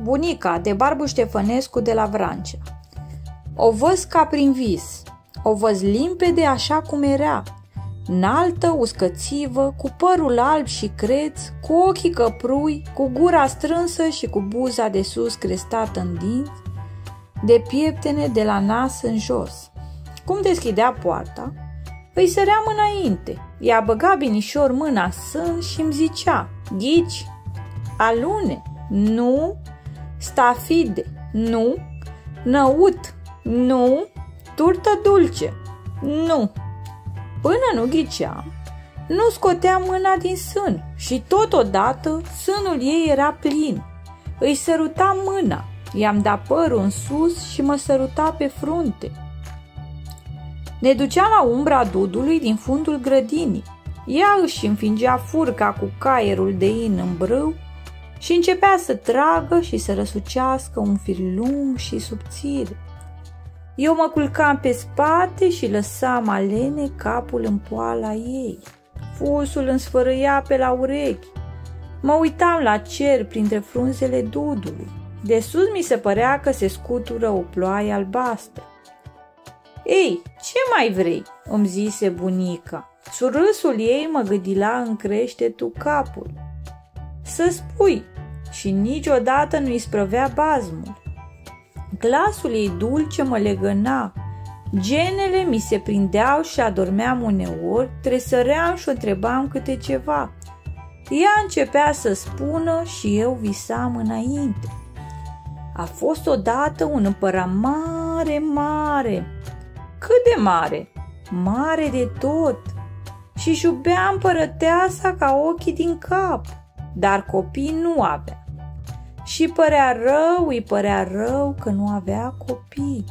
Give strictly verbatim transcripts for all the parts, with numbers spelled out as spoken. Bunica, de Barbu Ștefănescu de la Vrancea. O văz ca prin vis, o văz limpede așa cum era, înaltă, uscățivă, cu părul alb și creț, cu ochii căprui, cu gura strânsă și cu buza de sus crestată în dinți, de pieptene de la nas în jos. Cum deschidea poarta, îi săream înainte, i-a băgat binișor mâna sân și îmi zicea: ghici, alune, nu, stafide, nu, năut, nu, turtă dulce, nu. Până nu ghiceam, nu scoteam mâna din sân și totodată sânul ei era plin. Îi sărutam mâna, i-am dat părul în sus și mă săruta pe frunte. Ne duceam la umbra dudului din fundul grădinii. Ea își înfingea furca cu caierul de in în brâu și începea să tragă și să răsucească un fir lung și subțire. Eu mă culcam pe spate și lăsam alene capul în poala ei. Fusul îmi sfărâia pe la urechi. Mă uitam la cer printre frunzele dudului. De sus mi se părea că se scutură o ploaie albastră. Ei, ce mai vrei?" îmi zise bunica. Surâsul ei mă gâdila în creștetul capul. Să spui, și niciodată nu-i sprăvea bazmul. Glasul ei dulce mă legăna, genele mi se prindeau și adormeam uneori, tresăream și o întrebam câte ceva. Ea începea să spună și eu visam înainte. A fost odată un împărat mare, mare. Cât de mare? Mare de tot. Și-și iubea împărăteasa ca ochii din cap, dar copii nu avea. Și părea rău, îi părea rău că nu avea copii.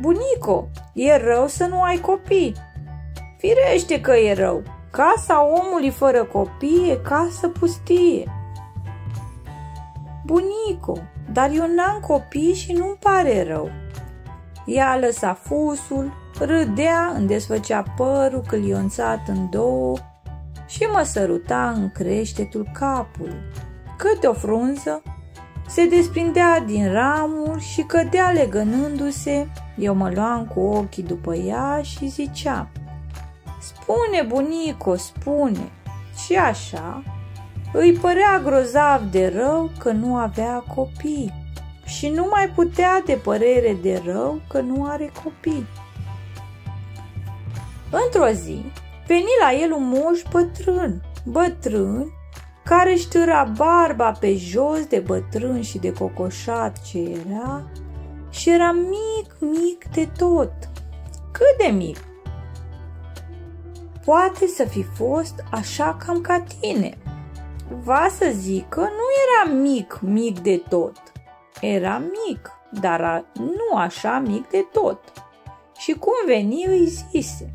Bunico, e rău să nu ai copii. Firește că e rău. Casa omului fără copii e casă pustie. Bunico, dar eu n-am copii și nu-mi pare rău. Ea lăsa fusul, râdea, îmi desfăcea părul călionțat în două și mă săruta în creștetul capului. Câte o frunză se desprindea din ramuri și cădea legănându-se, eu mă luam cu ochii după ea și ziceam: spune, bunico, spune. Și așa îi părea grozav de rău că nu avea copii și nu mai putea de părere de rău că nu are copii. Într-o zi veni la el un moș bătrân, bătrân, care își târa barba pe jos, de bătrân și de cocoșat ce era, și era mic, mic de tot. Cât de mic? Poate să fi fost așa cam ca tine. Va să zică, nu era mic, mic de tot. Era mic, dar nu așa mic de tot. Și cum veni îi zise: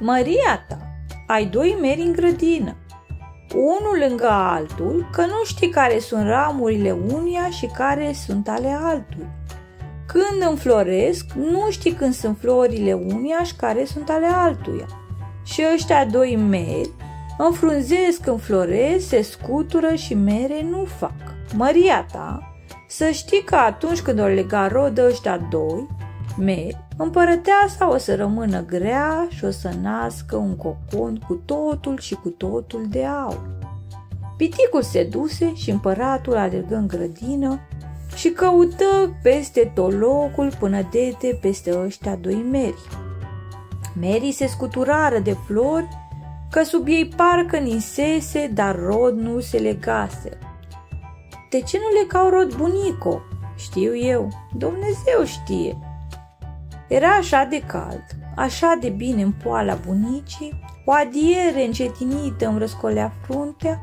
măria ta, ai doi meri în grădină, unul lângă altul, că nu știi care sunt ramurile unuia și care sunt ale altului. Când înfloresc, nu știi când sunt florile unuia și care sunt ale altuia. Și ăștia doi meri înfrunzesc, înfloresc, se scutură și mere nu fac. Măria ta, să știi că atunci când o lega rodă ăștia doi meri, împărăteasa o să rămână grea și o să nască un cocon cu totul și cu totul de aur. Piticul se duse și împăratul alergă în grădină și căută peste tot locul până dete peste ăștia doi meri. Merii se scuturară de flori, că sub ei parcă ninsese, dar rod nu se legase. De ce nu legau rod, bunico? Știu eu, Dumnezeu știe. Era așa de cald, așa de bine în poala bunicii, o adiere încetinită îmi răscolea fruntea,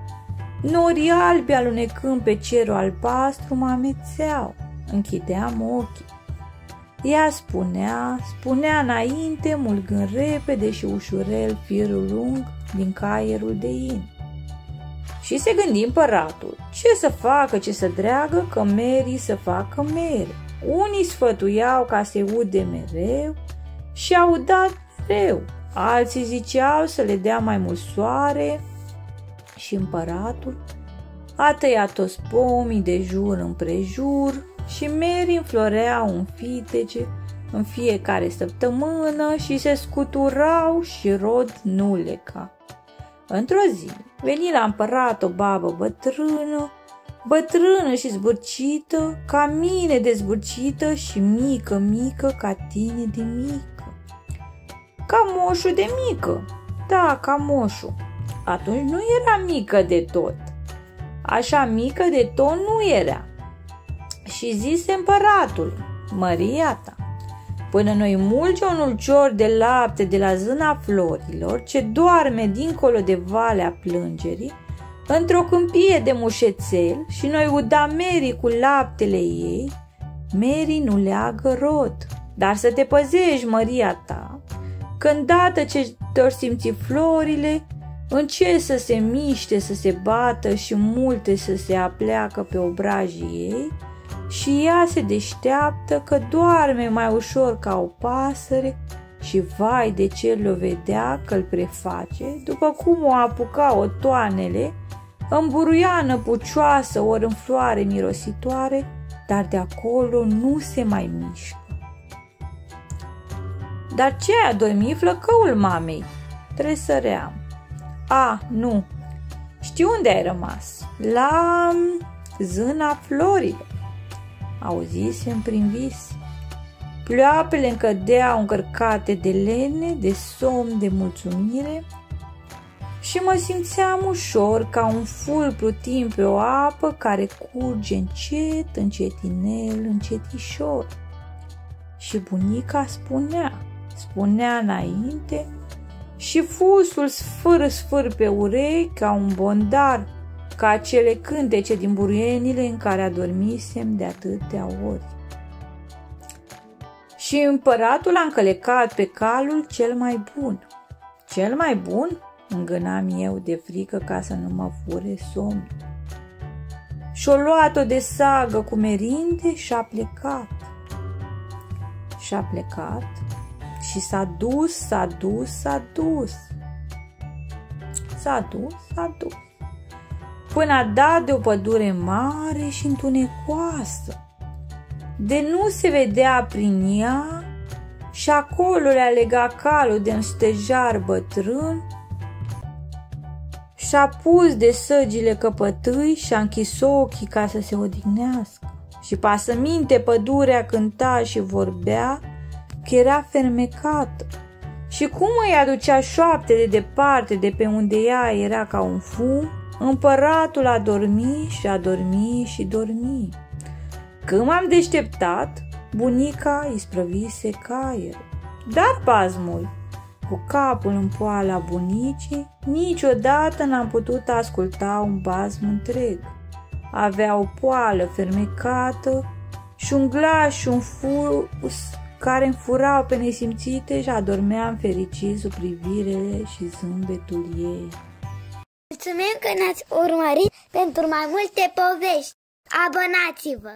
norii albi alunecând pe cerul albastru mă amețeau, închideam ochii. Ea spunea, spunea înainte, mulgând repede și ușurel firul lung din caierul de in. Și se gândi împăratul, ce să facă, ce să dreagă, că merii să facă mere. Unii sfătuiau ca să ude mereu și au dat mereu, alții ziceau să le dea mai mult soare și împăratul A tăiat-o spomii de jur împrejur și mereu înfloreau înfitece în fiecare săptămână și se scuturau și rod nu leca. Într-o zi veni la împărat o babă bătrână, bătrână și zburcită, ca mine de zburcită și mică, mică, ca tine de mică. Ca moșu de mică, da, ca moșu. Atunci nu era mică de tot. Așa mică de tot nu era. Și zise împăratul, măria ta, până noi mulge un ulcior de lapte de la zâna florilor, ce doarme dincolo de valea plângerii, într-o câmpie de mușețel, și noi uda merii cu laptele ei, merii nu leagă rod. Dar să te păzești, măria ta, când dată ce te-or simți florile, începe să se miște, să se bată și multe să se apleacă pe obrajii ei, și ea se deșteaptă că doarme mai ușor ca o pasăre și vai de ce l-o vedea că-l preface, după cum o apuca otoanele, în buruiană pucioasă ori în floare mirositoare, dar de acolo nu se mai mișcă. Dar ce a dormit flăcăul mamei? Tresăream. A, nu, știu unde ai rămas, la zâna florilor. Auzisem prin vis. Ploapele încădeau încărcate de lene, de somn, de mulțumire și mă simțeam ușor ca un ful plutind pe o apă care curge încet, încetinel, încetișor. Și bunica spunea, spunea înainte și fusul sfâr sfâr pe urechi ca un bondar, ca acele cântece din buruienile în care adormisem de atâtea ori. Și împăratul a încălecat pe calul cel mai bun. Cel mai bun? Îngânam eu de frică ca să nu mă fure somn. Și-o luat-o de sagă cu merinde și-a plecat. Și-a plecat și s-a dus, s-a dus, s-a dus. S-a dus, s-a dus. Până a dat de o pădure mare și întunecoasă, de nu se vedea prin ea, și acolo le-a legat calul de un stejar bătrân, și-a pus de săgile căpătâi și-a închis ochii ca să se odihnească. Și pasăminte pădurea cânta și vorbea, că era fermecată. Și cum îi aducea șoapte de departe de pe unde ea era ca un fum, împăratul a dormit și a dormit și dormi. Când m-am deșteptat, bunica îi sprăvise caierul. Dar pasmul, cu capul în poala bunicii, niciodată n-am putut asculta un pasm întreg. Avea o poală fermecată și un glas și un fus care înfurau pe nesimțite și adormeam fericit sub privirele și zâmbetul ei. Mulțumim că ne-ați urmărit. Pentru mai multe povești, abonați-vă!